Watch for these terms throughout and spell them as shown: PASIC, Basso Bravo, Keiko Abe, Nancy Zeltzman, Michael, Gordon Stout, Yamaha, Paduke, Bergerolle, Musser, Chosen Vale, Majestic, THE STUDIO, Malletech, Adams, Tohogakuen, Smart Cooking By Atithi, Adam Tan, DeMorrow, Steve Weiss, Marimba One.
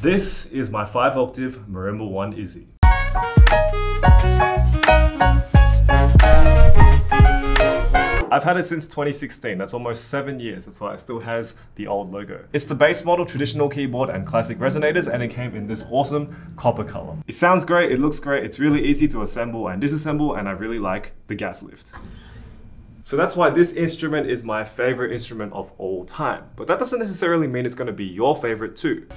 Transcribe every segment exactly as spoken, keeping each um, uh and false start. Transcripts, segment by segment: This is my five octave Marimba One Izzy. I've had it since twenty sixteen, that's almost seven years, that's why it still has the old logo. It's the base model, traditional keyboard and classic resonators, and it came in this awesome copper color. It sounds great, it looks great, it's really easy to assemble and disassemble, and I really like the gas lift. So that's why this instrument is my favorite instrument of all time. But that doesn't necessarily mean it's going to be your favorite too.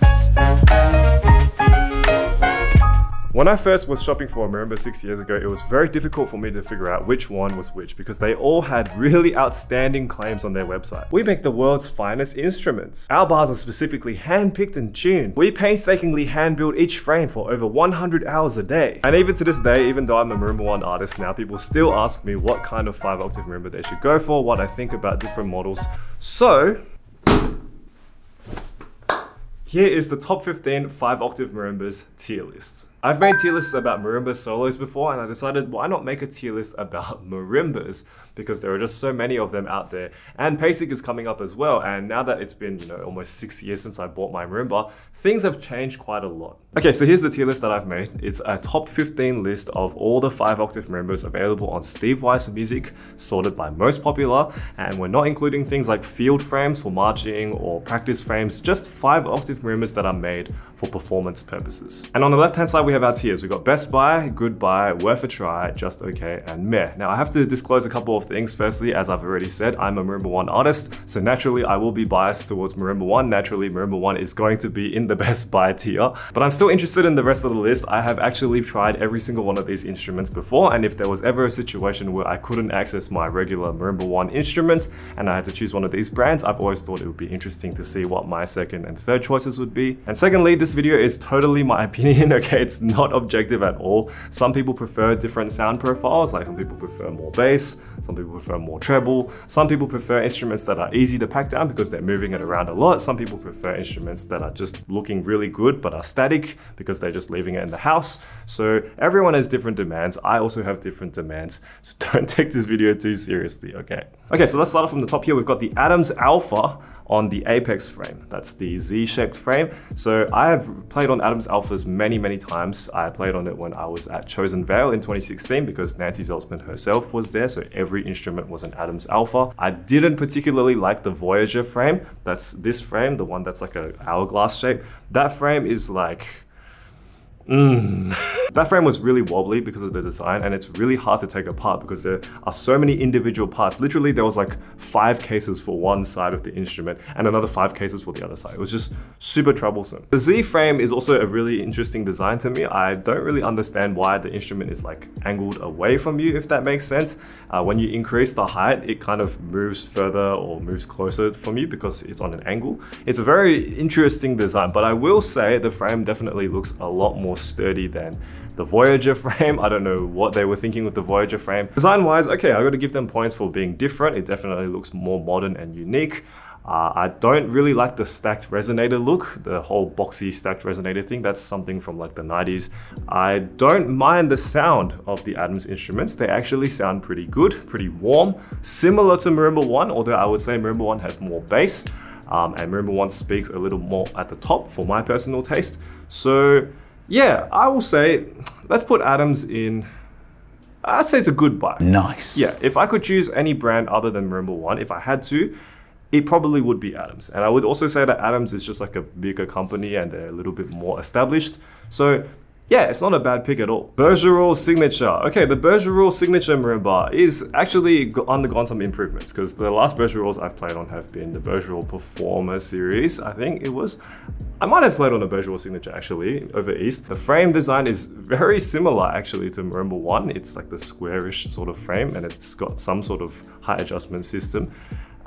When I first was shopping for a marimba six years ago, it was very difficult for me to figure out which one was which because they all had really outstanding claims on their website. We make the world's finest instruments. Our bars are specifically hand-picked and tuned. We painstakingly hand-build each frame for over one hundred hours a day. And even to this day, even though I'm a Marimba One artist now, people still ask me what kind of five octave marimba they should go for, what I think about different models. So, here is the top fifteen five octave marimbas tier list. I've made tier lists about marimba solos before, and I decided why not make a tier list about marimbas because there are just so many of them out there. And PASIC is coming up as well, and now that it's been, you know, almost six years since I bought my marimba, things have changed quite a lot. Okay, so here's the tier list that I've made. It's a top fifteen list of all the five octave marimbas available on Steve Weiss Music, sorted by most popular, and we're not including things like field frames for marching or practice frames, just five octave marimbas that are made for performance purposes. And on the left-hand side, we have our tiers. We've got Best Buy, Good Buy, Worth a Try, Just Okay, and Meh. Now I have to disclose a couple of things. Firstly, as I've already said, I'm a Marimba One artist, so naturally I will be biased towards Marimba One. Naturally, Marimba One is going to be in the Best Buy tier, but I'm still interested in the rest of the list. I have actually tried every single one of these instruments before, and if there was ever a situation where I couldn't access my regular Marimba One instrument and I had to choose one of these brands, I've always thought it would be interesting to see what my second and third choices would be. And secondly, this video is totally my opinion, okay? It's not objective at all. Some people prefer different sound profiles, like some people prefer more bass, some people prefer more treble, some people prefer instruments that are easy to pack down because they're moving it around a lot, some people prefer instruments that are just looking really good but are static because they're just leaving it in the house. So everyone has different demands. I also have different demands, so don't take this video too seriously, okay? Okay, so let's start off from the top here. We've got the Adams Alpha on the Apex frame. That's the Z-shaped frame. So I have played on Adams Alphas many, many times. I played on it when I was at Chosen Vale in twenty sixteen because Nancy Zeltzman herself was there, so every instrument was an Adams Alpha. I didn't particularly like the Voyager frame. That's this frame, the one that's like an hourglass shape. That frame is like... Mm. That frame was really wobbly because of the design, and it's really hard to take apart because there are so many individual parts. Literally, there was like five cases for one side of the instrument and another five cases for the other side. It was just super troublesome. The Z frame is also a really interesting design to me. I don't really understand why the instrument is like angled away from you, if that makes sense. Uh, when you increase the height, it kind of moves further or moves closer from you because it's on an angle. It's a very interesting design, but I will say the frame definitely looks a lot more sturdy than the Voyager frame. I don't know what they were thinking with the Voyager frame. Design-wise, okay, I got to give them points for being different. It definitely looks more modern and unique. Uh, I don't really like the stacked resonator look, the whole boxy stacked resonator thing. That's something from like the nineties. I don't mind the sound of the Adams instruments. They actually sound pretty good, pretty warm, similar to Marimba One, although I would say Marimba One has more bass, um, and Marimba One speaks a little more at the top for my personal taste. So yeah, I will say, let's put Adams in, I'd say it's a good buy. Nice. Yeah, if I could choose any brand other than Marimba One, if I had to, it probably would be Adams. And I would also say that Adams is just like a bigger company and they're a little bit more established. So yeah, it's not a bad pick at all. Bergerolle Signature. Okay, the Bergerolle Signature Marimba is actually undergone some improvements because the last Bergerolles I've played on have been the Bergerolle Performer series, I think it was. I might have played on a Bergerolle Signature actually, over East. The frame design is very similar actually to Marimba One. It's like the squarish sort of frame and it's got some sort of height adjustment system.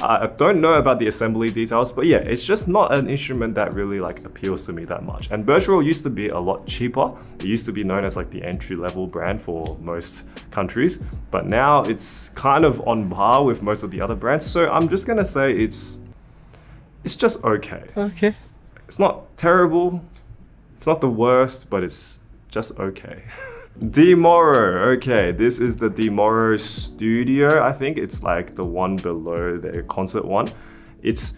I don't know about the assembly details, but yeah, it's just not an instrument that really like appeals to me that much. And Bergerolle used to be a lot cheaper. It used to be known as like the entry-level brand for most countries, but now it's kind of on par with most of the other brands. So I'm just gonna say it's it's just okay. Okay. It's not terrible. It's not the worst, but it's just okay. DeMorrow. Okay, this is the DeMorrow studio. I think it's like the one below the concert one. It's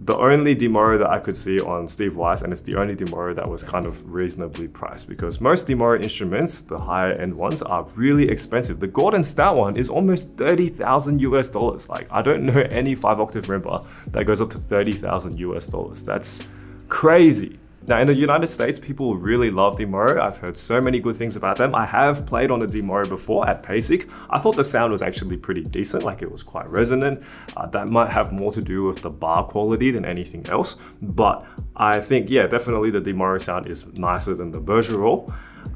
the only DeMorrow that I could see on Steve Weiss, and it's the only DeMorrow that was kind of reasonably priced, because most DeMorrow instruments, the higher end ones, are really expensive. The Gordon Stout one is almost thirty thousand US dollars. Like, I don't know any five octave marimba that goes up to thirty thousand US dollars. That's crazy. Now, in the United States, people really love DeMorrow. I've heard so many good things about them. I have played on a DeMorrow before at PASIC. I thought the sound was actually pretty decent, like it was quite resonant. Uh, that might have more to do with the bar quality than anything else. But I think, yeah, definitely the DeMorrow sound is nicer than the Bergerolle.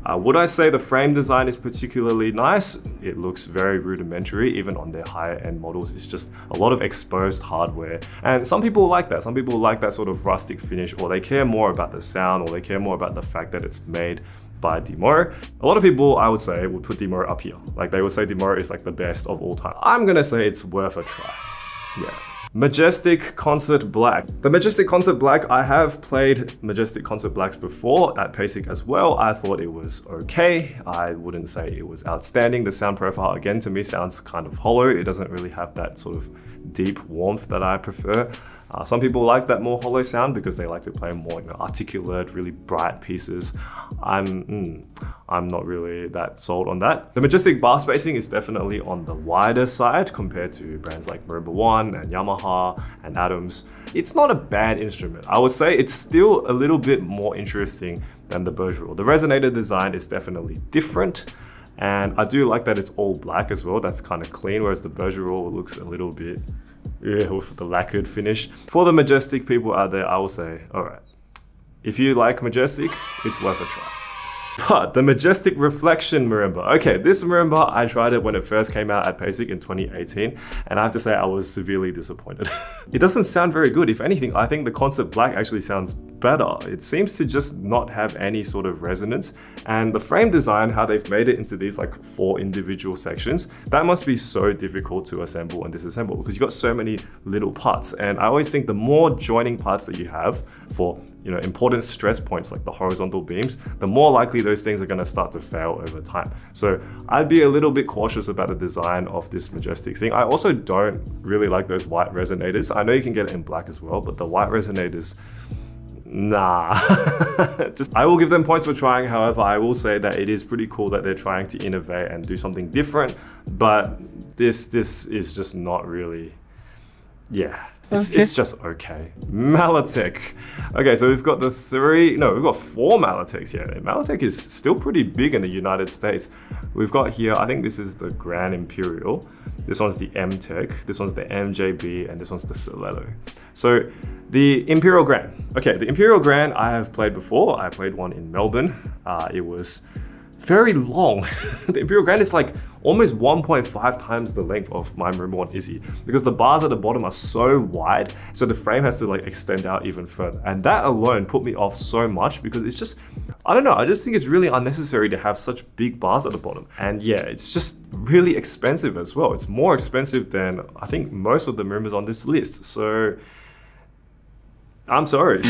Uh, would I say the frame design is particularly nice? It looks very rudimentary, even on their higher end models. It's just a lot of exposed hardware. And some people like that. Some people like that sort of rustic finish, or they care more about the sound, or they care more about the fact that it's made by DeMorrow. A lot of people, I would say, would put DeMorrow up here. Like, they would say DeMorrow is like the best of all time. I'm gonna say it's worth a try, yeah. Majestic Concert Black. The Majestic Concert Black, I have played Majestic Concert Blacks before at PASIC as well. I thought it was okay. I wouldn't say it was outstanding. The sound profile, again, to me sounds kind of hollow. It doesn't really have that sort of deep warmth that I prefer. Uh, some people like that more hollow sound because they like to play more, you know, articulate, really bright pieces. I'm, mm, I'm not really that sold on that. The Majestic bar spacing is definitely on the wider side compared to brands like Marimba One and Yamaha and Adams. It's not a bad instrument. I would say it's still a little bit more interesting than the Bergerolle. The resonator design is definitely different. And I do like that it's all black as well. That's kind of clean, whereas the Bergerolle looks a little bit, yeah, with the lacquered finish. For the Majestic people out there, I will say, all right, if you like Majestic, it's worth a try. But the Majestic Reflection Marimba. Okay, this marimba, I tried it when it first came out at PASIC in twenty eighteen, and I have to say I was severely disappointed. It doesn't sound very good. If anything, I think the Concert Black actually sounds better. It seems to just not have any sort of resonance. And the frame design, how they've made it into these like four individual sections, that must be so difficult to assemble and disassemble because you've got so many little parts. And I always think the more joining parts that you have for, you know, important stress points like the horizontal beams, the more likely those things are going to start to fail over time. So I'd be a little bit cautious about the design of this Majestic thing. I also don't really like those white resonators. I know you can get it in black as well, but the white resonators, nah. Just, I will give them points for trying. However, I will say that it is pretty cool that they're trying to innovate and do something different, but this this is just not really, yeah, it's, okay. It's just okay. Malletech. Okay, so we've got the three, no, we've got four Malletechs here. Malletech is still pretty big in the United States. We've got here, I think this is the Grand Imperial. This one's the M-Tech, this one's the M J B, and this one's the Solello. So the Imperial Grand. Okay, the Imperial Grand I have played before. I played one in Melbourne. Uh, it was very long. The Imperial Grand is like almost one point five times the length of my Marimba One Izzy, because the bars at the bottom are so wide, so the frame has to like extend out even further. And that alone put me off so much because it's just, I don't know, I just think it's really unnecessary to have such big bars at the bottom. And yeah, it's just really expensive as well. It's more expensive than I think most of the Marimbas on this list. So I'm sorry.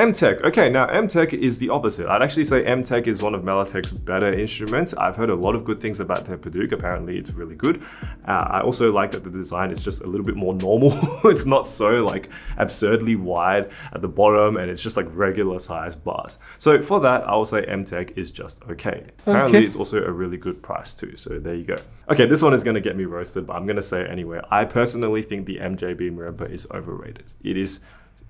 M-Tech. Okay, now M-Tech is the opposite. I'd actually say M-Tech is one of Malletech's better instruments. I've heard a lot of good things about their Paduke. Apparently, it's really good. Uh, I also like that the design is just a little bit more normal. It's not so like absurdly wide at the bottom, and it's just like regular size bars. So for that, I will say M-Tech is just okay. Apparently, okay. It's also a really good price too. So there you go. Okay, this one is going to get me roasted, but I'm going to say it anyway. I personally think the M J B marimba is overrated. It is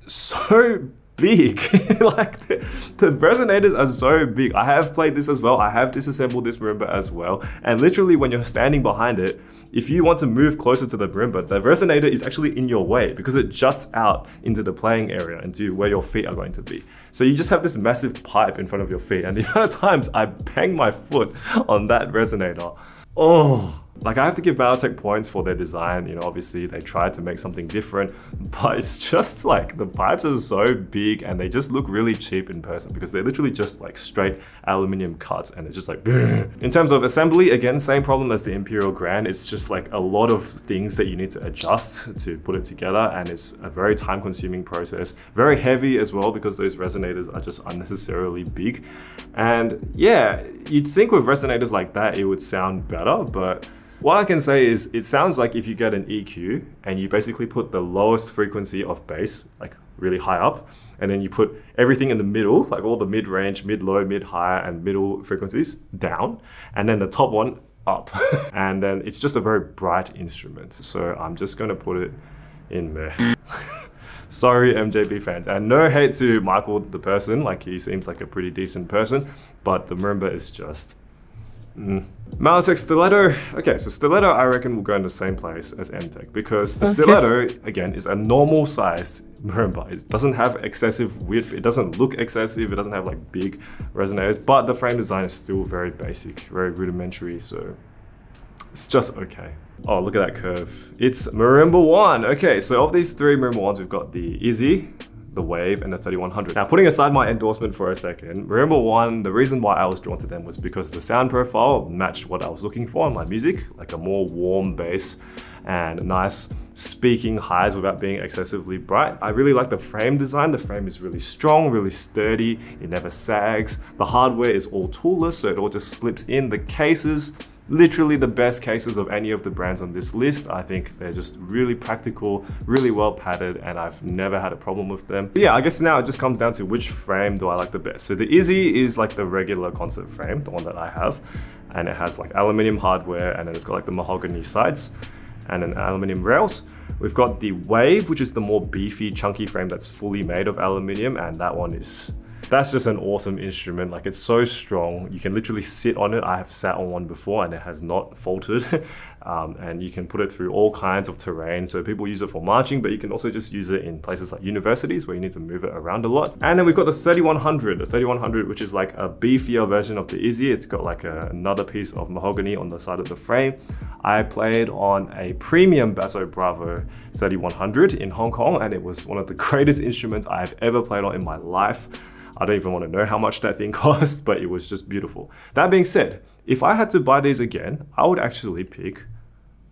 so big. Like the, the resonators are so big. I have played this as well. I have disassembled this marimba as well. And literally when you're standing behind it, if you want to move closer to the marimba, the resonator is actually in your way because it juts out into the playing area and to where your feet are going to be. So you just have this massive pipe in front of your feet. And the amount of times I bang my foot on that resonator. Oh, Like, I have to give Malletech points for their design. You know, obviously they tried to make something different, but it's just like the pipes are so big and they just look really cheap in person because they're literally just like straight aluminium cuts and it's just like bleh. In terms of assembly, again, same problem as the Imperial Grand. It's just like a lot of things that you need to adjust to put it together, and it's a very time consuming process. Very heavy as well because those resonators are just unnecessarily big. And yeah, you'd think with resonators like that, it would sound better, but what I can say is it sounds like if you get an E Q and you basically put the lowest frequency of bass, like really high up, and then you put everything in the middle, like all the mid-range, mid-low, mid-high and middle frequencies down, and then the top one up. And then it's just a very bright instrument. So I'm just gonna put it in there. Sorry, M J B fans, and no hate to Michael the person, like he seems like a pretty decent person, but the marimba is just... Mm. Malletech Stiletto. Okay, so Stiletto I reckon will go in the same place as M Tech because the okay. Stiletto, again, is a normal sized marimba. It doesn't have excessive width, it doesn't look excessive, it doesn't have like big resonators, but the frame design is still very basic, very rudimentary, so it's just okay. Oh, look at that curve. It's Marimba One. Okay, so of these three Marimba Ones, we've got the Izzy, the Wave and the thirty-one hundred. Now, putting aside my endorsement for a second, Marimba One, the reason why I was drawn to them was because the sound profile matched what I was looking for in my music, like a more warm bass and nice speaking highs without being excessively bright. I really like the frame design. The frame is really strong, really sturdy. It never sags. The hardware is all toolless, so it all just slips in. The cases, literally the best cases of any of the brands on this list. I think they're just really practical, really well padded, and I've never had a problem with them. But yeah, I guess now it just comes down to which frame do I like the best. So the Izzy is like the regular concert frame, the one that I have, and it has like aluminium hardware, and then it's got like the mahogany sides and then aluminium rails. We've got the Wave, which is the more beefy, chunky frame that's fully made of aluminium, and that one is... That's just an awesome instrument. Like, it's so strong. You can literally sit on it. I have sat on one before and it has not faltered. Um, and you can put it through all kinds of terrain. So people use it for marching, but you can also just use it in places like universities where you need to move it around a lot. And then we've got the thirty-one hundred. The thirty-one hundred, which is like a beefier version of the Izzy. It's got like a, another piece of mahogany on the side of the frame. I played on a premium Basso Bravo thirty-one hundred in Hong Kong, and it was one of the greatest instruments I've ever played on in my life. I don't even want to know how much that thing cost, but it was just beautiful. That being said, if I had to buy these again, I would actually pick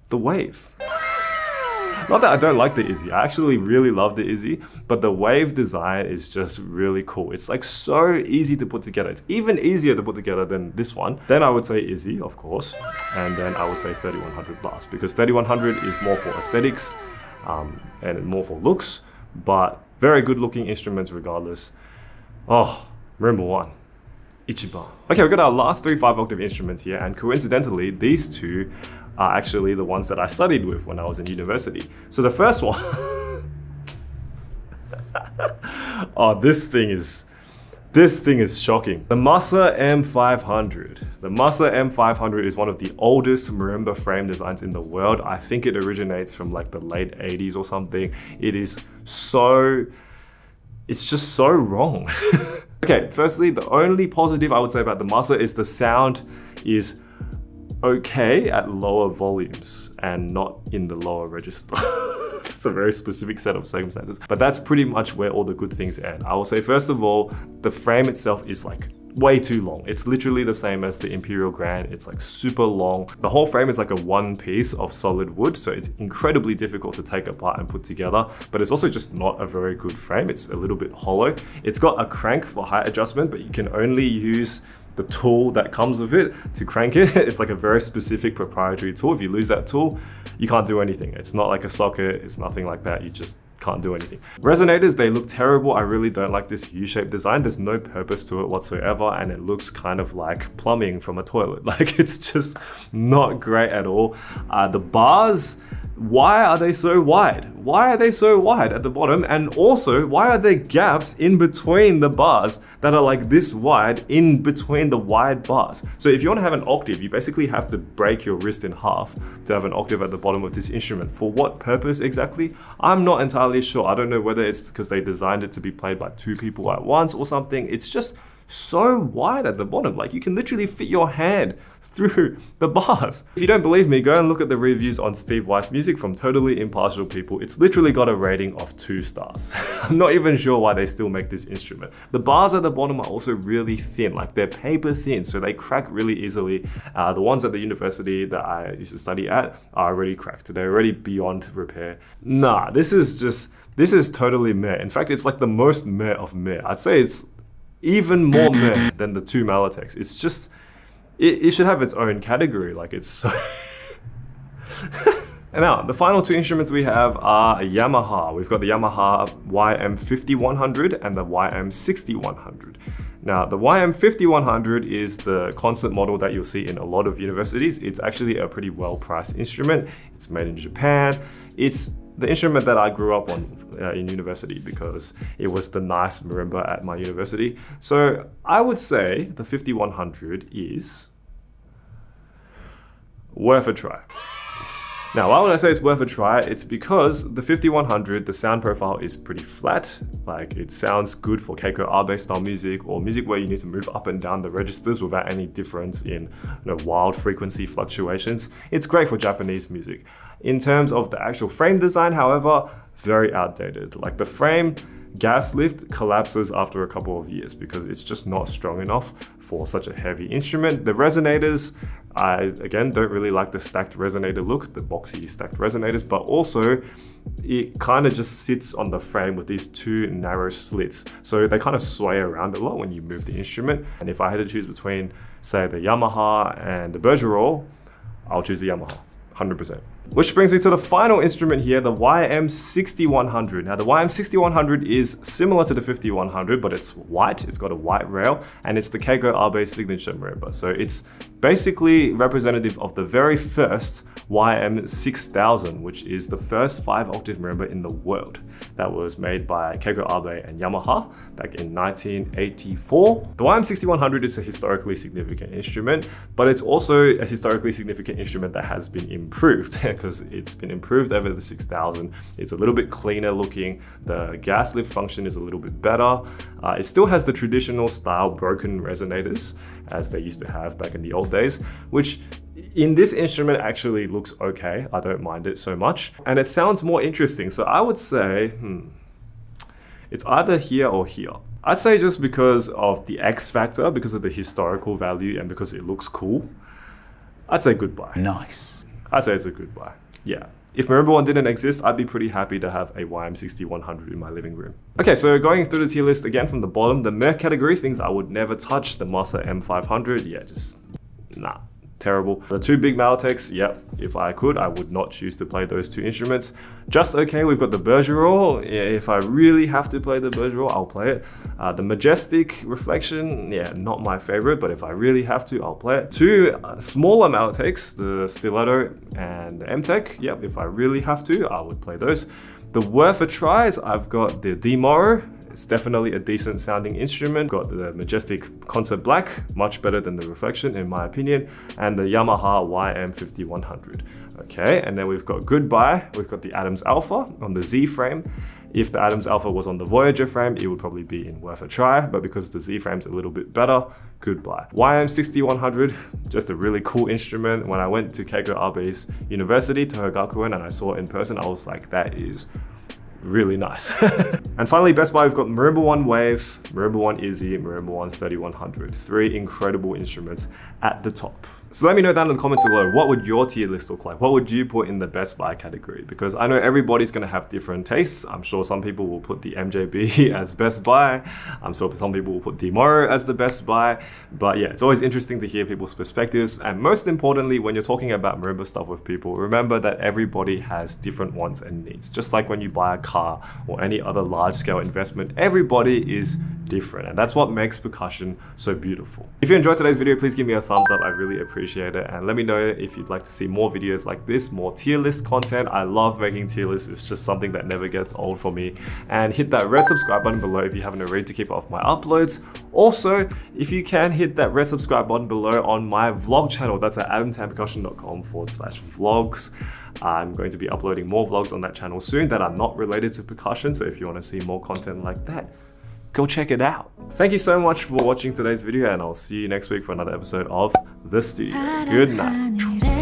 the Wave. Not that I don't like the Izzy, I actually really love the Izzy, but the Wave design is just really cool. It's like so easy to put together. It's even easier to put together than this one. Then I would say Izzy, of course, and then I would say thirty-one hundred last, because thirty-one hundred is more for aesthetics um, and more for looks, but very good looking instruments regardless. Oh, Marimba One, Ichiban. Okay, we've got our last three five octave instruments here, and coincidentally, these two are actually the ones that I studied with when I was in university. So the first one... oh, this thing is... This thing is shocking. The Musser M five hundred. The Musser M five hundred is one of the oldest marimba frame designs in the world. I think it originates from like the late eighties or something. It is so... It's just so wrong. Okay, firstly, the only positive I would say about the Musser is the sound is okay at lower volumes and not in the lower register. It's a very specific set of circumstances, but that's pretty much where all the good things end. I will say, first of all, the frame itself is like way too long. It's literally the same as the Imperial Grand. It's like super long. The whole frame is like a one piece of solid wood, so it's incredibly difficult to take apart and put together, but it's also just not a very good frame. It's a little bit hollow. It's got a crank for height adjustment, but you can only use the tool that comes with it to crank it. It's like a very specific proprietary tool. If you lose that tool, you can't do anything. It's not like a socket, it's nothing like that. You just can't do anything. Resonators, they look terrible. I really don't like this U-shaped design. There's no purpose to it whatsoever, and it looks kind of like plumbing from a toilet. Like, it's just not great at all. Uh, the bars, why are they so wide? Why are they so wide at the bottom? And also, why are there gaps in between the bars that are like this wide in between the wide bars? So if you want to have an octave, you basically have to break your wrist in half to have an octave at the bottom of this instrument. For what purpose exactly? I'm not entirely sure. I don't know whether it's because they designed it to be played by two people at once or something. It's just so wide at the bottom, like you can literally fit your hand through the bars. If you don't believe me, go and look at the reviews on Steve Weiss music from totally impartial people. It's literally got a rating of two stars. I'm not even sure why they still make this instrument. The bars at the bottom are also really thin, like they're paper thin, so they crack really easily. Uh, the ones at the university that I used to study at are already cracked. They're already beyond repair. Nah, this is just, this is totally meh. In fact, it's like the most meh of meh. I'd say it's even more meh than the two Malletechs. It's just, it, it should have its own category. Like it's so... And now, the final two instruments we have are a Yamaha. We've got the Yamaha Y M fifty one hundred and the Y M sixty one hundred. Now, the Y M fifty one hundred is the concert model that you'll see in a lot of universities. It's actually a pretty well-priced instrument. It's made in Japan. It's the instrument that I grew up on uh, in university because it was the nice marimba at my university. So I would say the fifty one hundred is worth a try. Now, why would I say it's worth a try? It's because the fifty one hundred, the sound profile is pretty flat. Like it sounds good for Keiko Abe style music or music where you need to move up and down the registers without any difference in you know, wild frequency fluctuations. It's great for Japanese music. In terms of the actual frame design, however, very outdated. Like the frame gas lift collapses after a couple of years because it's just not strong enough for such a heavy instrument. The resonators, I again don't really like the stacked resonator look, the boxy stacked resonators, but also it kind of just sits on the frame with these two narrow slits. So they kind of sway around a lot when you move the instrument. And if I had to choose between, say, the Yamaha and the Bergerolle, I'll choose the Yamaha, one hundred percent. Which brings me to the final instrument here, the Y M sixty one hundred. Now the Y M sixty one hundred is similar to the fifty one hundred, but it's white, it's got a white rail, and it's the Keiko Abe signature marimba. So it's basically representative of the very first Y M six thousand, which is the first five octave marimba in the world that was made by Keiko Abe and Yamaha back in nineteen eighty-four. The Y M sixty one hundred is a historically significant instrument, but it's also a historically significant instrument that has been improved. Because it's been improved over the six thousand. It's a little bit cleaner looking. The gas lift function is a little bit better. Uh, it still has the traditional style broken resonators as they used to have back in the old days, which in this instrument actually looks okay. I don't mind it so much. And it sounds more interesting. So I would say, hmm, it's either here or here. I'd say just because of the X factor, because of the historical value and because it looks cool, I'd say goodbye. Nice. I'd say it's a good buy. Yeah. If Marimba One didn't exist, I'd be pretty happy to have a Y M sixty one hundred in my living room. Okay, so going through the tier list again from the bottom, the Merc category, things I would never touch, the Musser M five hundred, yeah, just nah, terrible. The two big Malletechs, yep, if I could, I would not choose to play those two instruments. Just okay, we've got the Bergerolle. If I really have to play the Bergerolle, I'll play it. Uh, the Majestic Reflection, yeah, not my favorite, but if I really have to, I'll play it. Two uh, smaller Malletechs, the Stiletto and the M-Tech, yep, if I really have to, I would play those. The worth a tries, I've got the DeMorrow. It's definitely a decent sounding instrument. Got the Majestic Concert Black, much better than the Reflection in my opinion, and the Yamaha Y M fifty one hundred. Okay, and then we've got goodbye. We've got the Adams Alpha on the Z frame. If the Adams Alpha was on the Voyager frame, it would probably be in worth a try, but because the Z frame's a little bit better, goodbye. Y M sixty one hundred, just a really cool instrument. When I went to Keiko Abe's university, Tohogakuen, and I saw it in person, I was like, that is really nice. And finally, best buy, we've got Marimba One Wave, Marimba One Izzy, Marimba One thirty one hundred. Three incredible instruments at the top. So let me know down in the comments below, what would your tier list look like? What would you put in the best buy category? Because I know everybody's gonna have different tastes. I'm sure some people will put the M J B as best buy. I'm sure some people will put DeMorrow as the best buy. But yeah, it's always interesting to hear people's perspectives. And most importantly, when you're talking about marimba stuff with people, remember that everybody has different wants and needs. Just like when you buy a car or any other large scale investment, everybody is different. And that's what makes percussion so beautiful. If you enjoyed today's video, please give me a thumbs up. I really appreciate it. Appreciate it, and let me know if you'd like to see more videos like this, more tier list content. I love making tier lists, it's just something that never gets old for me. And hit that red subscribe button below if you haven't already to keep up with my uploads. Also, if you can, hit that red subscribe button below on my vlog channel. That's at adam tan percussion dot com forward slash vlogs. I'm going to be uploading more vlogs on that channel soon that are not related to percussion, so if you want to see more content like that, go check it out. Thank you so much for watching today's video, and I'll see you next week for another episode of The Studio. Good night.